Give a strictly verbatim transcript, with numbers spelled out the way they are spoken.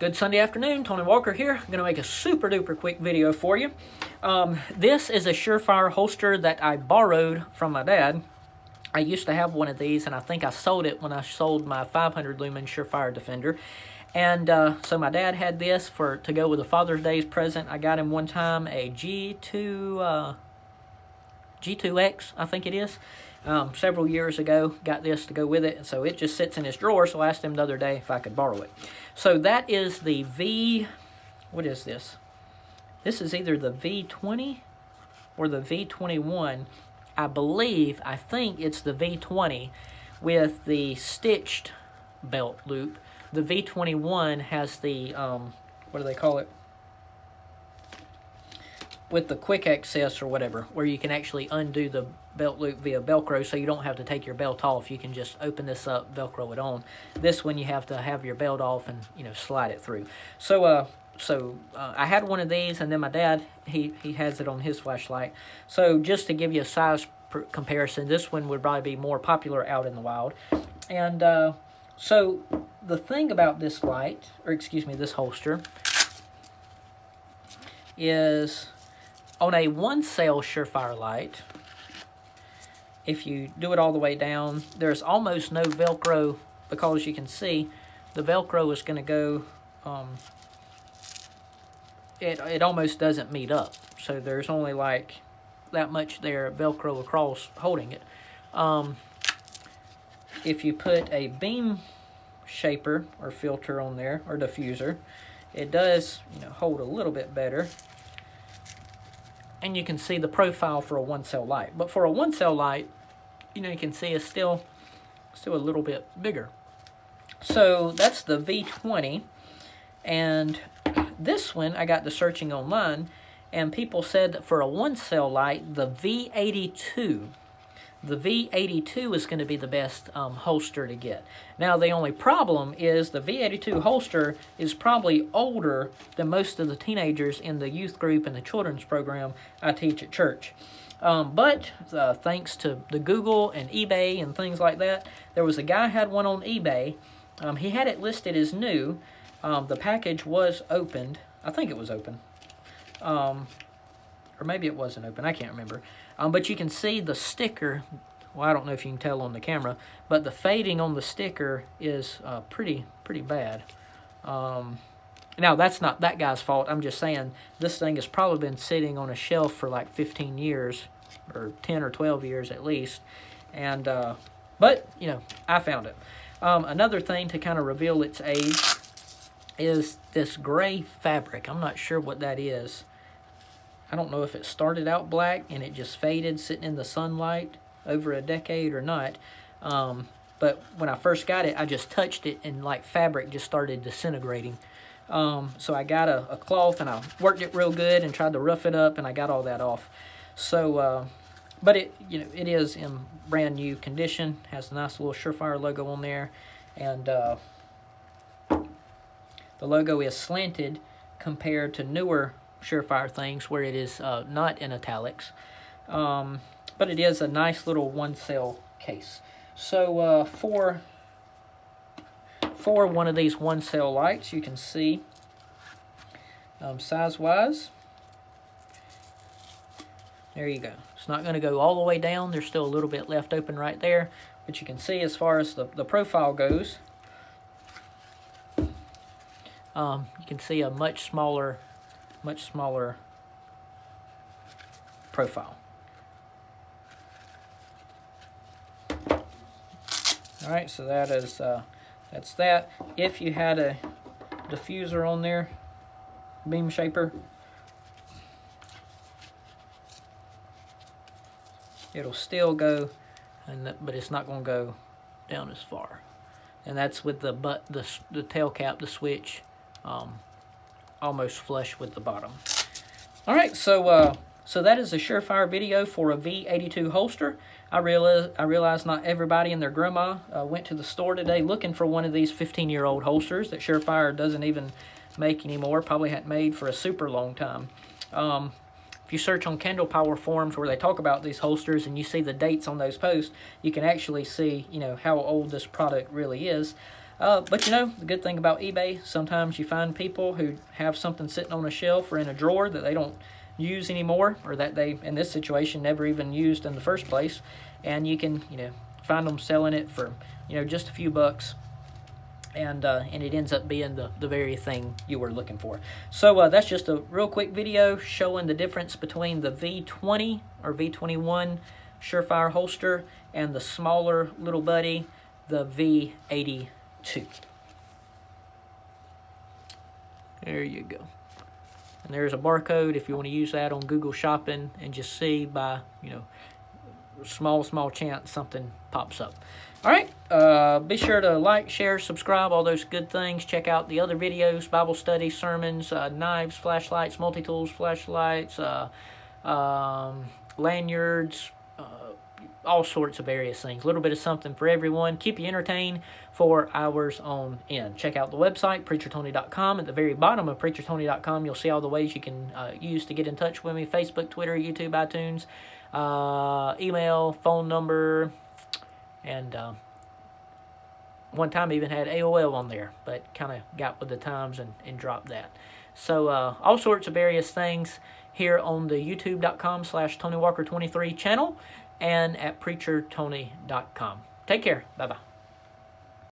Good Sunday afternoon, Tony Walker here. I'm going to make a super duper quick video for you. Um, this is a SureFire holster that I borrowed from my dad. I used to have one of these, and I think I sold it when I sold my five hundred lumen SureFire Defender. And uh, so my dad had this for to go with a Father's Day's present. I got him one time a G two X, I think it is. Um, several years ago, got this to go with it, and so it just sits in his drawer. So I asked him the other day if I could borrow it. So that is the V, what is this? This is either the V twenty or the V twenty-one. I believe, I think it's the V twenty with the stitched belt loop. The V twenty-one has the, um, what do they call it? With the quick access or whatever, where you can actually undo the belt loop via Velcro, so you don't have to take your belt off. You can just open this up, Velcro it on. This one you have to have your belt off and, you know, slide it through. So uh so uh, I had one of these, and then my dad, he he has it on his flashlight. So just to give you a size comparison, this one would probably be more popular out in the wild. And uh so the thing about this light, or excuse me, this holster, is on a one cell SureFire light, if you do it all the way down, there's almost no Velcro, because you can see the Velcro is going to go, um, it, it almost doesn't meet up. So there's only like that much there Velcro across holding it. Um, if you put a beam shaper or filter on there, or diffuser, it does, you know, hold a little bit better. And you can see the profile for a one cell light. But for a one cell light, you know, you can see it's still still a little bit bigger. So that's the V twenty. And this one, I got to searching online, and people said that for a one cell light, the V eighty-two, the V eighty-two is going to be the best um, holster to get. Now, the only problem is the V eighty-two holster is probably older than most of the teenagers in the youth group and the children's program I teach at church. Um, but uh, thanks to the Google and eBay and things like that, there was a guy had one on eBay. Um, he had it listed as new. Um, the package was opened. I think it was open. Um, or maybe it wasn't open. I can't remember. Um, but you can see the sticker, well, I don't know if you can tell on the camera, but the fading on the sticker is uh, pretty pretty bad. Um, now, that's not that guy's fault. I'm just saying this thing has probably been sitting on a shelf for like fifteen years, or ten or twelve years at least. And uh, but, you know, I found it. Um, another thing to kind of reveal its age is this gray fabric. I'm not sure what that is. I don't know if it started out black and it just faded sitting in the sunlight over a decade or not. Um, but when I first got it, I just touched it and like fabric just started disintegrating. Um, so I got a, a cloth and I worked it real good and tried to rough it up, and I got all that off. So, uh, but it, you know, it is in brand new condition. Has a nice little SureFire logo on there. And uh, the logo is slanted compared to newer SureFire things, where it is uh, not in italics, um, but it is a nice little one cell case. So uh, for for one of these one cell lights, you can see um, size wise. There you go. It's not going to go all the way down. There's still a little bit left open right there, but you can see as far as the the profile goes, um, you can see a much smaller. much smaller profile. All right, so that is uh, that's that. If you had a diffuser on there, beam shaper, it'll still go, and but it's not going to go down as far. And that's with the but the the tail cap, the switch. Um, almost flush with the bottom. All right, so uh, so that is a SureFire video for a V eighty-two holster. I realize, I realize not everybody and their grandma uh, went to the store today looking for one of these fifteen-year-old holsters that SureFire doesn't even make anymore, probably hadn't made for a super long time. Um, if you search on Candlepower forums where they talk about these holsters and you see the dates on those posts, you can actually see, you know, how old this product really is. Uh, but you know, the good thing about eBay, sometimes you find people who have something sitting on a shelf or in a drawer that they don't use anymore, or that they, in this situation, never even used in the first place, and you can, you know, find them selling it for, you know, just a few bucks, and uh, and it ends up being the, the very thing you were looking for. So uh, that's just a real quick video showing the difference between the V twenty or V twenty-one SureFire holster and the smaller little buddy, the V eighty-two. There you go. And there's a barcode if you want to use that on Google Shopping and just see by, you know, small, small chance something pops up. All right, uh, be sure to like, share, subscribe, all those good things. Check out the other videos, Bible studies, sermons, uh, knives, flashlights, multi-tools, flashlights, uh, um, lanyards, uh, all sorts of various things. A little bit of something for everyone. Keep you entertained for hours on end. Check out the website, Preacher Tony dot com. At the very bottom of Preacher Tony dot com, you'll see all the ways you can uh, use to get in touch with me. Facebook, Twitter, YouTube, iTunes, uh, email, phone number, and uh, one time even had A O L on there, but kind of got with the times and, and dropped that. So uh, all sorts of various things here on the YouTube dot com slash Tony Walker twenty-three channel and at Preacher Tony dot com. Take care. Bye-bye.